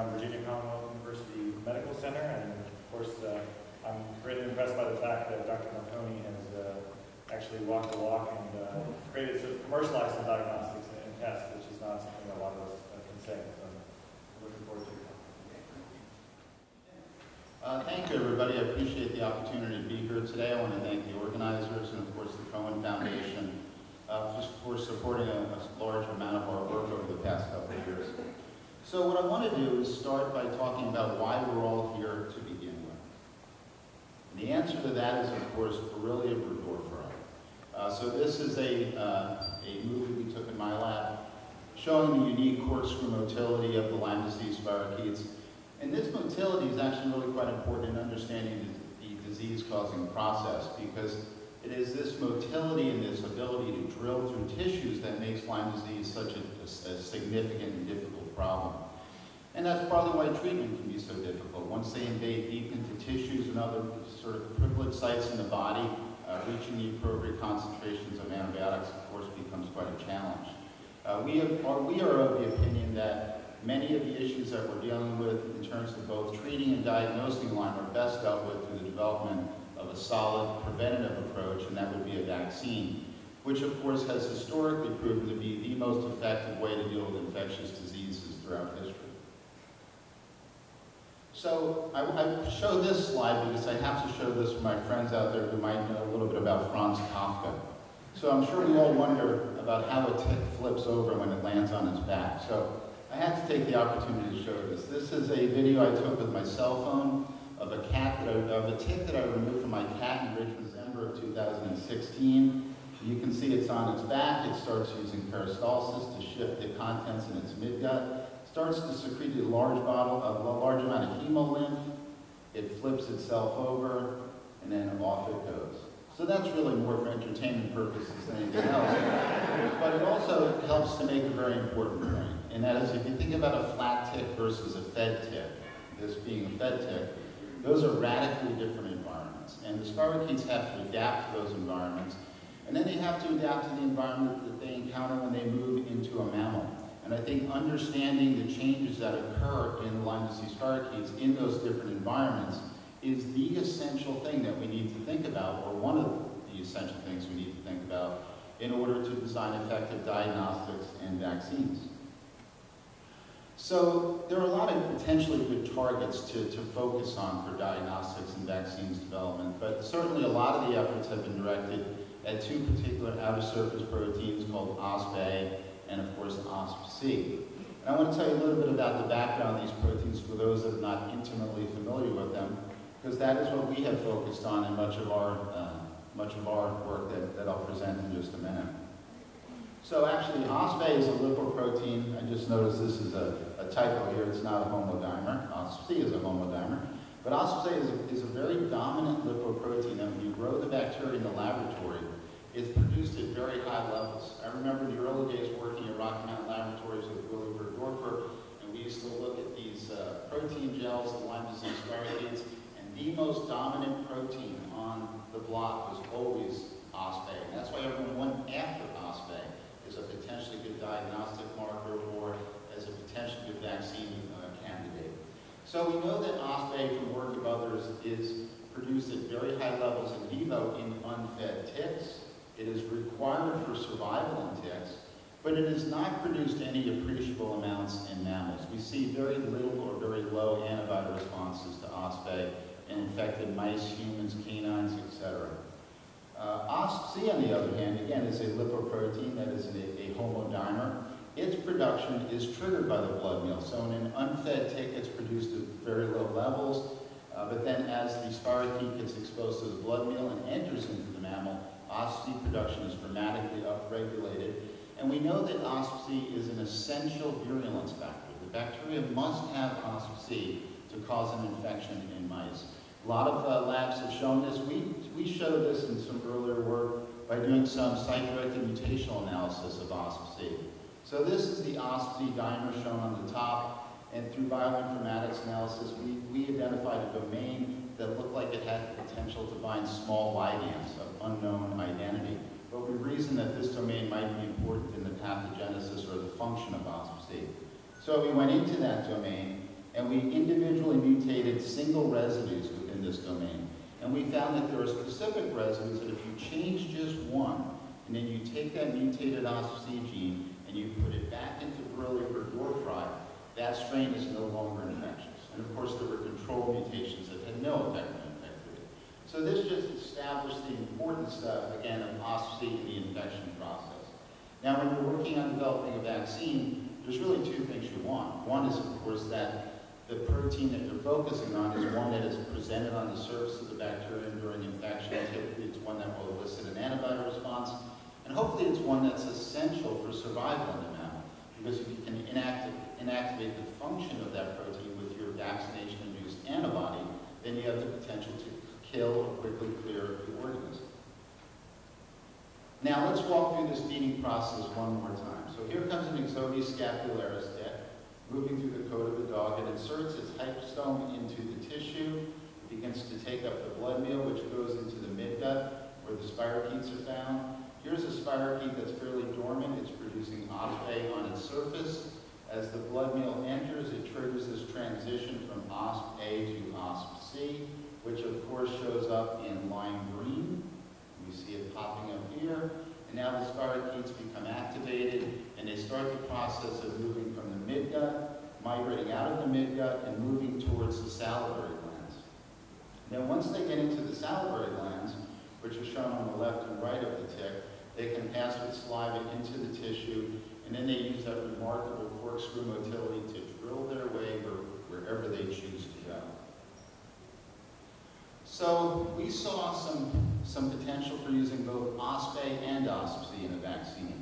from Virginia Commonwealth University Medical Center, and of course I'm greatly impressed by the fact that Dr. Marconi has actually walked the walk and created, sort of commercialized some diagnostics and tests, which is not something a lot of us can say, so I'm looking forward to it. Thank you, everybody. I appreciate the opportunity to be here today. I want to thank the organizers and, of course, the Cohen Foundation just for supporting a large amount of our work over the past couple of years. So what I want to do is start by talking about why we're all here to begin with. And the answer to that is, of course, Borrelia burgdorferi. So this is a movie we took in my lab showing the unique corkscrew motility of the Lyme disease spirochetes. And this motility is actually really quite important in understanding the disease-causing process, because it is this motility and this ability to drill through tissues that makes Lyme disease such a significant and difficult problem. And that's probably why treatment can be so difficult. Once they invade deep into tissues and other sort of privileged sites in the body, reaching the appropriate concentrations of antibiotics, of course, becomes quite a challenge. We are of the opinion that many of the issues that we're dealing with in terms of both treating and diagnosing Lyme are best dealt with through the development of a solid preventative approach, and that would be a vaccine, which of course has historically proven to be the most effective way to deal with infectious diseases throughout history. So I show this slide because I have to show this for my friends out there who might know a little bit about Franz Kafka. So I'm sure we all wonder about how a tick flips over when it lands on its back. So I had to take the opportunity to show this. This is a video I took with my cell phone of a tick that I removed from my cat in Richmond, December of 2016. You can see it's on its back. It starts using peristalsis to shift the contents in its midgut. Starts to secrete a large amount of hemolymph. It flips itself over, and then off it goes. So that's really more for entertainment purposes than anything else. But it also helps to make a very important point. And that is, if you think about a flat tick versus a fed tick, this being a fed tick, those are radically different environments. And the spirochetes have to adapt to those environments. And then they have to adapt to the environment that they encounter when they move into a mammal. And I think understanding the changes that occur in Lyme disease spirochetes in those different environments is the essential thing that we need to think about, or one of the essential things we need to think about in order to design effective diagnostics and vaccines. So there are a lot of potentially good targets to focus on for diagnostics and vaccines development, but certainly a lot of the efforts have been directed at two particular outer surface proteins called OspA and, of course, OspC. And I want to tell you a little bit about the background of these proteins for those that are not intimately familiar with them, because that is what we have focused on in much of our work that I'll present in just a minute. So actually, OspA is a lipoprotein. I just noticed this is a typo here. It's not a homodimer. OspC is a homodimer. But OspA is a very dominant lipoprotein that when you grow the bacteria in the laboratory, it's produced at very high levels. I remember the early days working at Rocky Mountain Laboratories with Willy Burgdorfer, and we used to look at these protein gels, the Lyme disease spirochetes, and the most dominant protein on the block was always OspA. And that's why everyone went after OspA. As a potentially good diagnostic marker or as a potentially good vaccine candidate. So we know that OspA from work of others is produced at very high levels in vivo in unfed ticks. It is required for survival in ticks, but it is not produced any appreciable amounts in mammals. We see very little or very low antibody responses to OspA in infected mice, humans, canines, etc. OspC, on the other hand, again, is a lipoprotein that is a homodimer. Its production is triggered by the blood meal. So in an unfed tick, it's produced at very low levels. But then as the spirochete gets exposed to the blood meal and enters into the mammal, OspC production is dramatically upregulated. And we know that OspC is an essential virulence factor. The bacteria must have OspC to cause an infection in mice. A lot of labs have shown this. We showed this in some earlier work by doing some site-directed mutational analysis of OspC. So this is the OspC dimer shown on the top, and through bioinformatics analysis, we identified a domain that looked like it had the potential to bind small ligands of unknown identity. But we reasoned that this domain might be important in the pathogenesis or the function of OspC. So we went into that domain, and we individually mutated single residues within this domain. And we found that there are specific residues that if you change just one, and then you take that mutated OspC gene and you put it back into Borrelia burgdorferi, that strain is no longer infectious. And of course, there were control mutations that had no effect on infectivity. So this just established the importance, again, of OspC in the infection process. Now, when you're working on developing a vaccine, there's really two things you want. One is, of course, that the protein that you're focusing on is one that is presented on the surface of the bacterium during infection. Typically, it's one that will elicit an antibody response. And hopefully, it's one that's essential for survival in the mammal, because if you can inactivate the function of that protein with your vaccination-induced antibody, then you have the potential to kill or quickly clear the organism. Now, let's walk through this feeding process one more time. So here comes an Ixodes scapularis deck, moving through the coat of the dog. It inserts its hypostome into the tissue. It begins to take up the blood meal, which goes into the midgut, where the spirochetes are found. Here's a spirochete that's fairly dormant. It's producing OspA on its surface. As the blood meal enters, it triggers this transition from OspA to OspC, which of course shows up in lime green. You see it popping up here. And now the spirochetes become activated, and they start the process of moving from the midgut, migrating out of the midgut, and moving towards the salivary glands. Now, once they get into the salivary glands, which are shown on the left and right of the tick, they can pass with saliva into the tissue, and then they use that remarkable corkscrew motility to drill their way wherever they choose to go. So we saw some potential for using both OspA and OspC in a vaccine.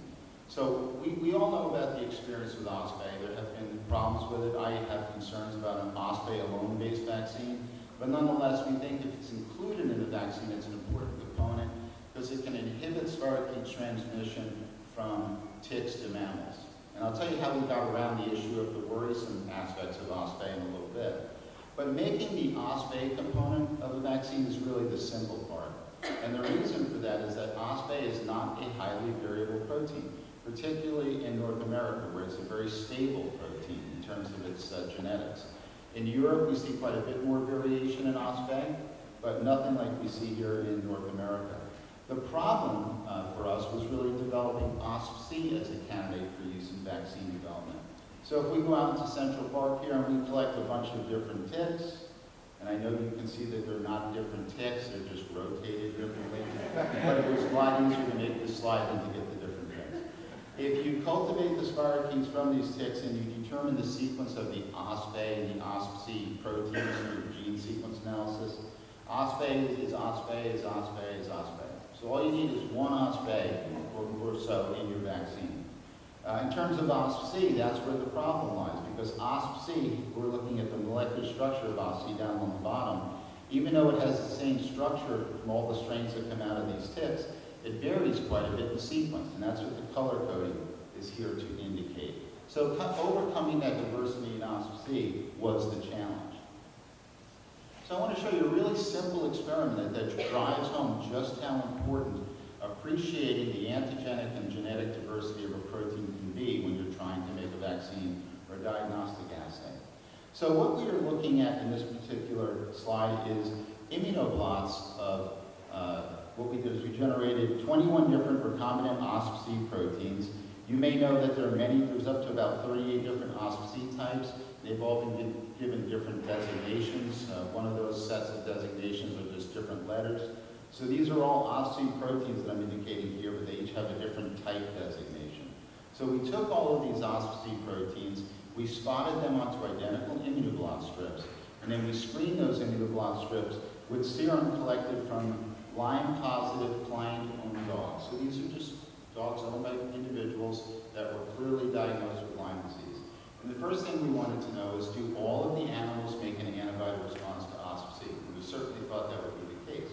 So we all know about the experience with OspA. There have been problems with it. I have concerns about an OspA alone-based vaccine. But nonetheless, we think if it's included in a vaccine, it's an important component because it can inhibit spirochete transmission from ticks to mammals. And I'll tell you how we got around the issue of the worrisome aspects of OspA in a little bit. But making the OspA component of a vaccine is really the simple part. And the reason for that is that OspA is not a highly variable protein, particularly in North America, where it's a very stable protein in terms of its genetics. In Europe, we see quite a bit more variation in OspA, but nothing like we see here in North America. The problem for us was really developing OspC as a candidate for use in vaccine development. So if we go out into Central Park here and we collect a bunch of different ticks, and I know you can see that they're not different ticks, they're just rotated differently, but it was a lot easier to make this slide than to get the different ticks. If you cultivate the spirochetes from these ticks and you determine the sequence of the OspA and the OspC proteins through gene sequence analysis, OspA is OspA is OspA is OspA. So all you need is one OspA or so in your vaccine. In terms of OspC, that's where the problem lies, because OspC, we're looking at the molecular structure of OspC down on the bottom. Even though it has the same structure from all the strains that come out of these ticks, it varies quite a bit in sequence, and that's what the color coding is here to indicate. So overcoming that diversity in OspC was the challenge. So I want to show you a really simple experiment that drives home just how important appreciating the antigenic and genetic diversity of a protein can be when you're trying to make a vaccine or a diagnostic assay. So what we are looking at in this particular slide is immunoblots of what we did is we generated 21 different recombinant OspC proteins. You may know that there are many, there's up to about 38 different OspC types. They've all been given different designations. One of those sets of designations are just different letters. So these are all OspC proteins that I'm indicating here, but they each have a different type designation. So we took all of these OspC proteins, we spotted them onto identical immunoblot strips, and then we screened those immunoblot strips with serum collected from Lyme-positive client-owned dogs. So these are just dogs owned by individuals that were clearly diagnosed with Lyme disease. And the first thing we wanted to know is, do all of the animals make an antibody response to OspC? And we certainly thought that would be the case.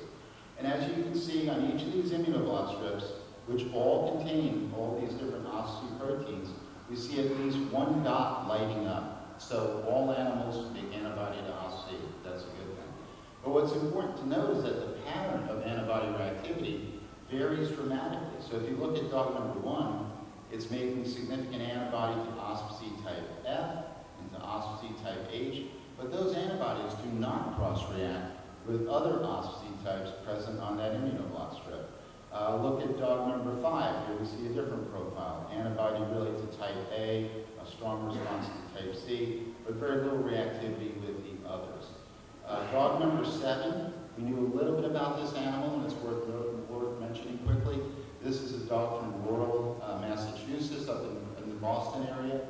And as you can see on each of these immunoblot strips, which all contain all these different OspC proteins, we see at least one dot lighting up. So all animals make antibody to OspC. That's a good thing. But what's important to note is that the pattern of antibody reactivity varies dramatically. So if you look at dog number 1, it's making significant antibody to OspC type F and to OspC type H, but those antibodies do not cross-react with other OspC types present on that immunoblock strip. Look at dog number 5. Here we see a different profile. Antibody really to type A, a strong response to type C, but very little reactivity with the others. Dog number 7, we knew a little bit about this animal, and it's worth mentioning quickly. This is a dog from rural Massachusetts up in the Boston area.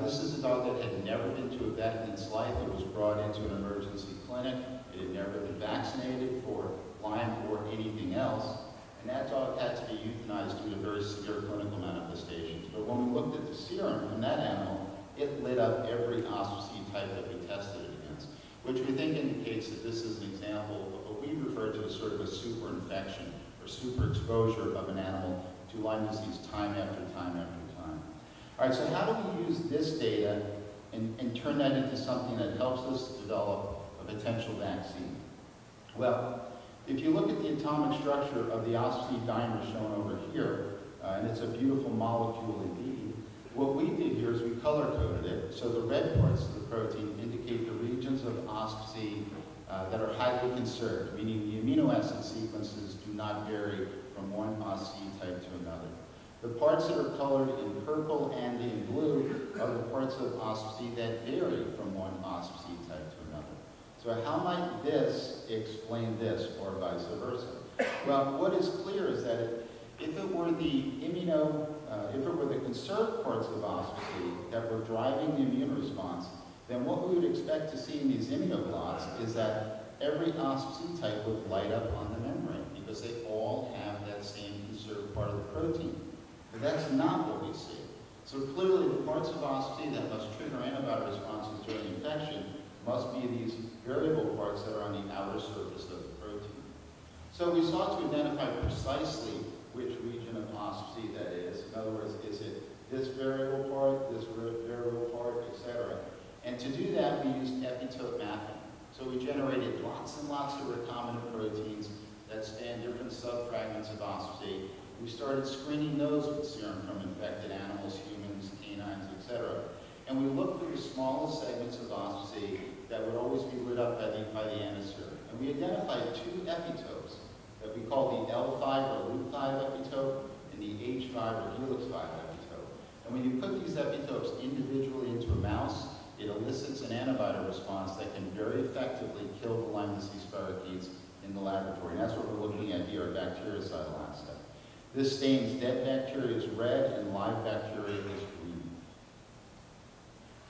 This is a dog that had never been to a vet in its life. It was brought into an emergency clinic. It had never been vaccinated for Lyme or anything else. And that dog had to be euthanized due to very severe clinical manifestations. But when we looked at the serum from that animal, it lit up every OspC type that we tested it against, which we think indicates that this is an example of what we refer to as sort of a superinfection or superexposure of an animal to Lyme disease time after time after time. All right, so how do we use this data and turn that into something that helps us develop a potential vaccine? Well, if you look at the atomic structure of the OspC dimer shown over here, and it's a beautiful molecule indeed, what we did here is we color-coded it, so the red parts of the protein indicate the regions of OspC that are highly conserved, meaning the amino acid sequences do not vary from one OspC type to another. The parts that are colored in purple and in blue are the parts of OspC that vary from one OspC type to another. So how might this explain this, or vice versa? Well, what is clear is that if it were the conserved parts of OspC that were driving the immune response, then what we would expect to see in these immunoblots is that every OspC type would light up on the membrane because they all have that same conserved part of the protein. But that's not what we see. So clearly, the parts of OspC that must trigger antibody responses during infection must be these variable parts that are on the outer surface of the protein. So we sought to identify precisely which region of OspC that is. In other words, is it this variable part, this variable part, etc. And to do that, we used epitope mapping. So we generated lots and lots of recombinant proteins that span different subfragments of OspC. We started screening those with serum from infected animals, humans, canines, etc. And we looked for the smallest segments of OspC that would always be lit up by the atmosphere. And we identified two epitopes that we call the L5 or Lu5 epitope and the H5 or Helix 5 epitope. And when you put these epitopes individually into a mouse, it elicits an antibody response that can very effectively kill the Lyme disease spirochetes in the laboratory. And that's what we're looking at here, a bactericidal aspect. This stains dead bacteria is red and live bacteria is green.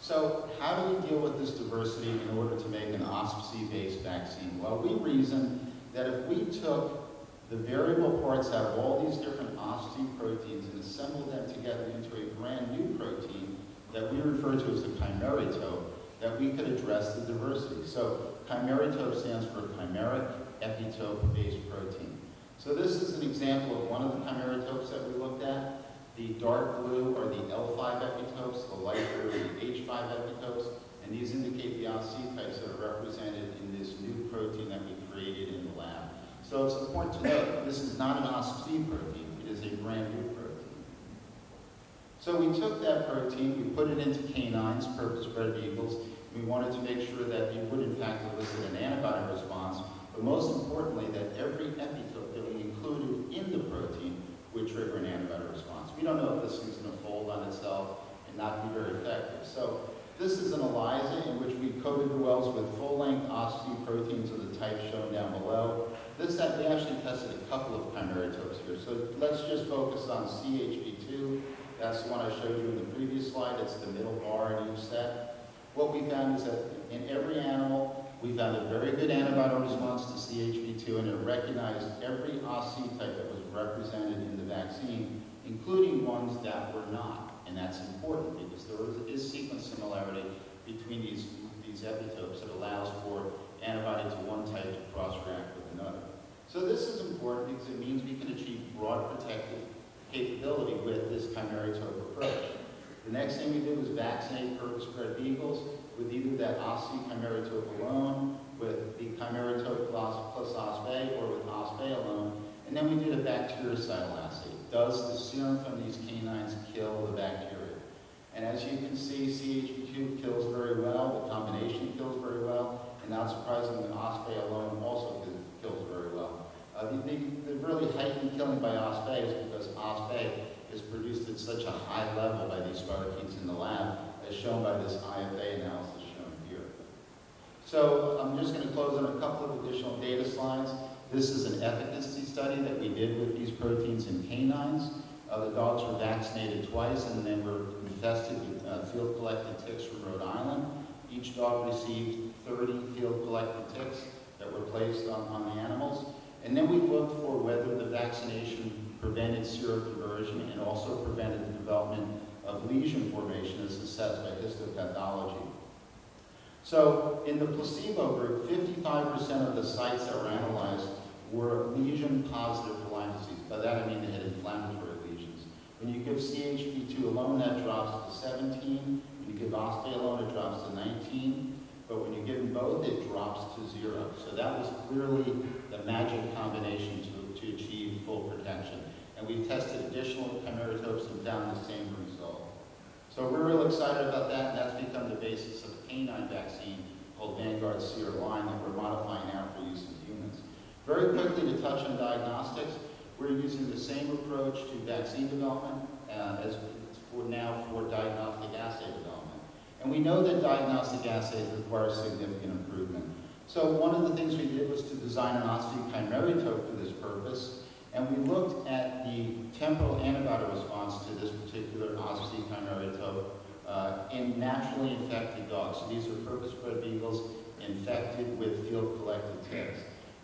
So how do we deal with this diversity in order to make an OspC-based vaccine? Well, we reasoned that if we took the variable parts out of all these different OspC proteins and assembled them together into a brand new protein that we refer to as a chimeritope, that we could address the diversity. So chimeritope stands for chimeric epitope-based protein. So this is an example of one of the chimeritopes that we looked at. The dark blue are the L5 epitopes, the light blue are the H5 epitopes, and these indicate the OspC types that are represented in this new protein that we created in the lab. So it's important to note, this is not an OspC protein, it is a brand new protein. So we took that protein, we put it into canines, purpose-bred beagles. We wanted to make sure that it would in fact elicit an antibody response, but most importantly that every epitope that we included in the protein would trigger an antibody response. We don't know if this thing's going to fold on itself and not be very effective. So this is an ELISA in which we coated the wells with full-length OspC proteins of the type shown down below. This that we actually tested a couple of chimeritopes here. So let's just focus on CHB2. That's the one I showed you in the previous slide. It's the middle bar in each set. What we found is that in every animal, we found a very good antibody response to CHV2, and it recognized every OspC type that was represented in the vaccine, including ones that were not. And that's important because there is sequence similarity between these epitopes that allows for antibody to one type to cross-react with another. So this is important because it means we can achieve broad protective capability with this chimeritope approach. The next thing we did was vaccinate purpose-bred beagles with either that OspC chimeritope alone, with the chimeritope plus OspA, or with OspA alone, and then we did a bactericidal assay. Does the serum from these canines kill the bacteria? And as you can see, CHB2 kills very well, the combination kills very well, and not surprisingly, OspA alone also kills very well. The really heightened killing by OspA is because OspA is produced at such a high level by these spirochetes in the lab, as shown by this IFA analysis shown here. So I'm just going to close on a couple of additional data slides. This is an efficacy study that we did with these proteins in canines. The dogs were vaccinated twice and then were infested with field-collected ticks from Rhode Island. Each dog received 30 field-collected ticks that were placed on the animals. And then we looked for whether the vaccination prevented seroconversion and also prevented the development of lesion formation as assessed by histopathology. So in the placebo group, 55% of the sites that were analyzed were lesion positive for Lyme disease. By that I mean they had inflammatory lesions. When you give CHB2 alone, that drops to 17. When you give OspA alone, it drops to 19. But when you give them both, it drops to 0. So that was clearly the magic combination to achieve full protection. And we've tested additional chimeritopes and found the same result. So we're real excited about that, and that's become the basis of a canine vaccine called Vanguard CRLyme that we're modifying now for use in humans. Very quickly to touch on diagnostics, we're using the same approach to vaccine development as for now for diagnostic assay development. And we know that diagnostic assays require significant improvement. So one of the things we did was to design an OspB chimeritope for this purpose, and we looked at the temporal antibody response to this particular OspC chimeritope in naturally infected dogs. So these are purpose-bred beagles infected with field-collected ticks.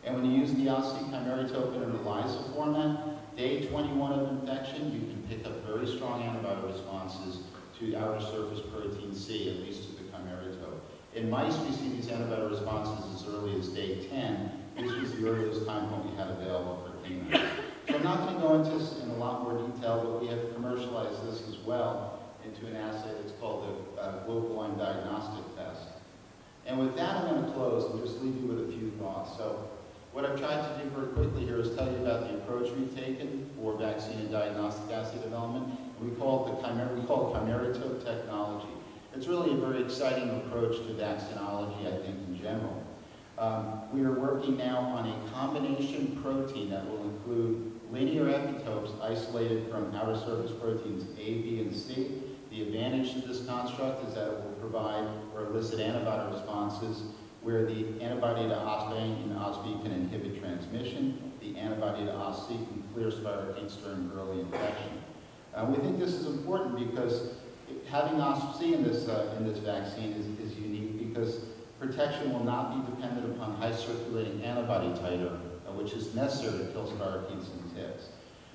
And when you use the OspC chimeritope in an ELISA format, day 21 of infection, you can pick up very strong antibody responses to outer surface protein C, at least to the chimeritope. In mice, we see these antibody responses as early as day 10, which was the earliest time point we had available for canines. So I'm not going to go into this in a lot more detail, but we have commercialized this as well into an assay that's called the Global One Diagnostic Test. And with that, I'm going to close and just leave you with a few thoughts. So what I've tried to do very quickly here is tell you about the approach we've taken for vaccine and diagnostic assay development. We call it chimeritope technology. It's really a very exciting approach to vaccinology, I think, in general. We are working now on a combination protein that will include linear epitopes isolated from outer surface proteins A, B, and C. The advantage to this construct is that it will provide or elicit antibody responses where the antibody to OspA and OspB can inhibit transmission. The antibody to OspC can clear spirochetes during early infection. We think this is important because having OspC in this vaccine is unique because protection will not be dependent upon high circulating antibody titer, which is necessary to kill spirochetes and ticks.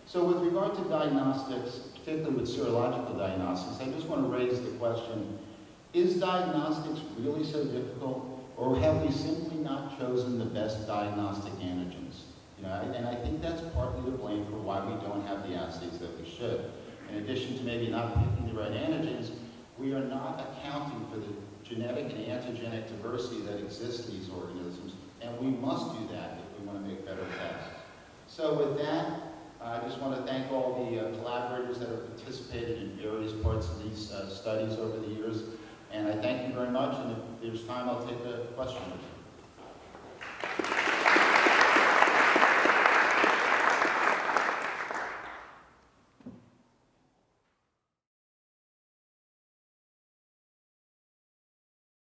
So with regard to diagnostics, particularly with serological diagnostics, I just want to raise the question, is diagnostics really so difficult, or have we simply not chosen the best diagnostic antigens? You know, and I think that's partly to blame for why we don't have the assays that we should. In addition to maybe not picking the right antigens, we are not accounting for the genetic and antigenic diversity that exists in these organisms, and we must do that if we want to make better tests. So with that, I just want to thank all the collaborators that have participated in various parts of these studies over the years, and I thank you very much, and if there's time, I'll take a question.